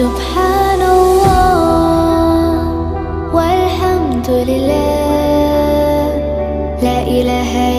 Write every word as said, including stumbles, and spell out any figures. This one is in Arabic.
سبحان الله والحمد لله لا إله إلا الله.